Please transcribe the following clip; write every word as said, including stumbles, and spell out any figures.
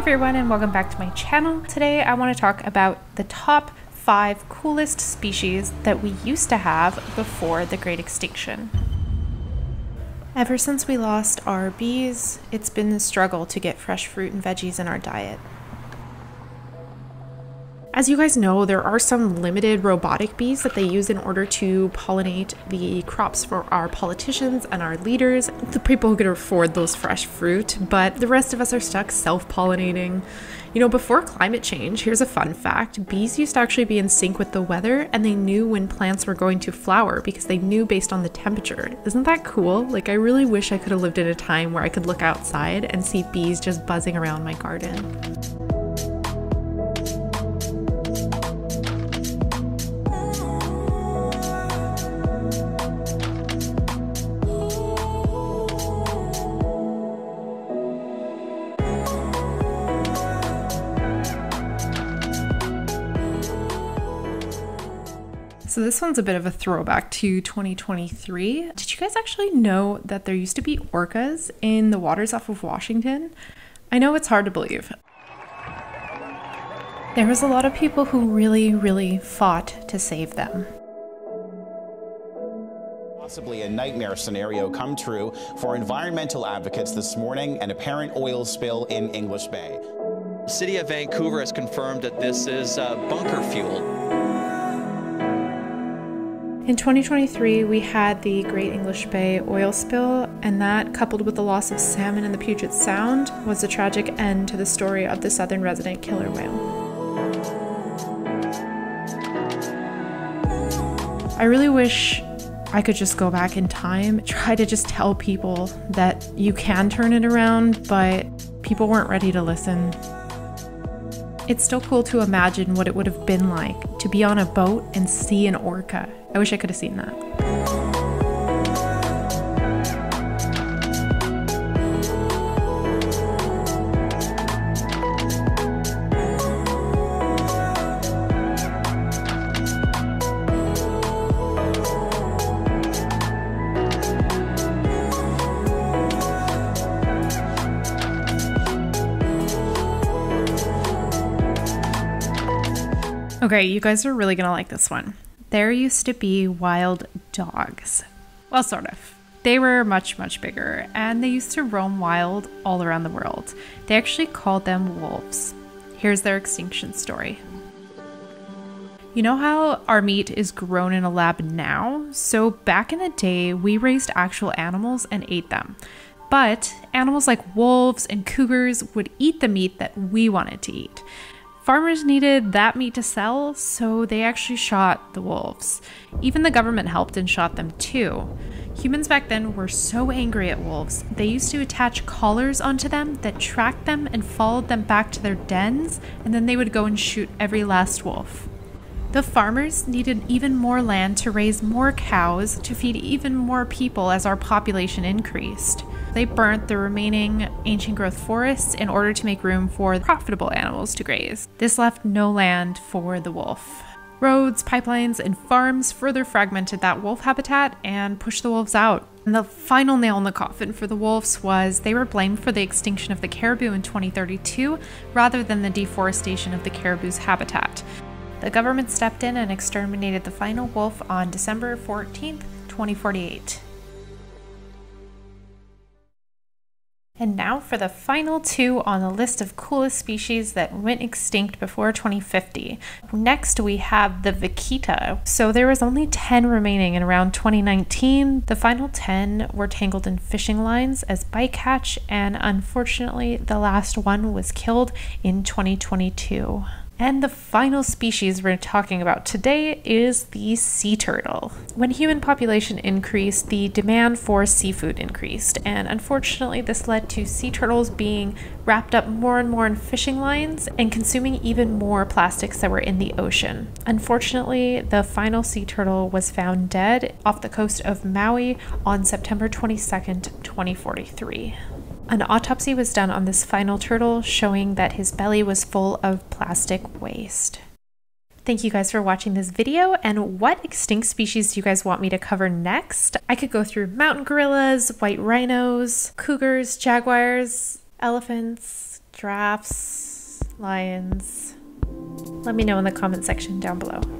Everyone and welcome back to my channel. Today I want to talk about the top five coolest species that we used to have before the Great Extinction. Ever since we lost our bees, it's been the struggle to get fresh fruit and veggies in our diet. As you guys know, there are some limited robotic bees that they use in order to pollinate the crops for our politicians and our leaders, the people who can afford those fresh fruit, but the rest of us are stuck self-pollinating. You know, before climate change, here's a fun fact, bees used to actually be in sync with the weather and they knew when plants were going to flower because they knew based on the temperature. Isn't that cool? Like, I really wish I could have lived in a time where I could look outside and see bees just buzzing around my garden. So this one's a bit of a throwback to twenty twenty-three. Did you guys actually know that there used to be orcas in the waters off of Washington? I know it's hard to believe. There was a lot of people who really, really fought to save them. Possibly a nightmare scenario come true for environmental advocates this morning, an apparent oil spill in English Bay. The city of Vancouver has confirmed that this is uh, bunker fuel. In twenty twenty-three, we had the Great English Bay oil spill, and that, coupled with the loss of salmon in the Puget Sound, was the tragic end to the story of the Southern Resident Killer Whale. I really wish I could just go back in time, try to just tell people that you can turn it around, but people weren't ready to listen. It's still cool to imagine what it would have been like to be on a boat and see an orca. I wish I could have seen that. Okay, you guys are really gonna like this one. There used to be wild dogs. Well, sort of. They were much, much bigger, and they used to roam wild all around the world. They actually called them wolves. Here's their extinction story. You know how our meat is grown in a lab now? So back in the day, we raised actual animals and ate them. But animals like wolves and cougars would eat the meat that we wanted to eat. Farmers needed that meat to sell, so they actually shot the wolves. Even the government helped and shot them too. Humans back then were so angry at wolves, they used to attach collars onto them that tracked them and followed them back to their dens, and then they would go and shoot every last wolf. The farmers needed even more land to raise more cows to feed even more people as our population increased. They burnt the remaining ancient growth forests in order to make room for profitable animals to graze. This left no land for the wolf. Roads, pipelines, and farms further fragmented that wolf habitat and pushed the wolves out. And the final nail in the coffin for the wolves was they were blamed for the extinction of the caribou in twenty thirty-two rather than the deforestation of the caribou's habitat. The government stepped in and exterminated the final wolf on December fourteenth, twenty forty-eight. And now for the final two on the list of coolest species that went extinct before twenty fifty. Next we have the vaquita. So there was only ten remaining in around twenty nineteen. The final ten were tangled in fishing lines as bycatch, and unfortunately the last one was killed in twenty twenty-two. And the final species we're talking about today is the sea turtle. When human population increased, the demand for seafood increased, and unfortunately this led to sea turtles being wrapped up more and more in fishing lines and consuming even more plastics that were in the ocean. Unfortunately, the final sea turtle was found dead off the coast of Maui on September twenty-second, twenty forty-three. An autopsy was done on this final turtle, showing that his belly was full of plastic waste. Thank you guys for watching this video, and what extinct species do you guys want me to cover next? I could go through mountain gorillas, white rhinos, cougars, jaguars, elephants, giraffes, lions. Let me know in the comment section down below.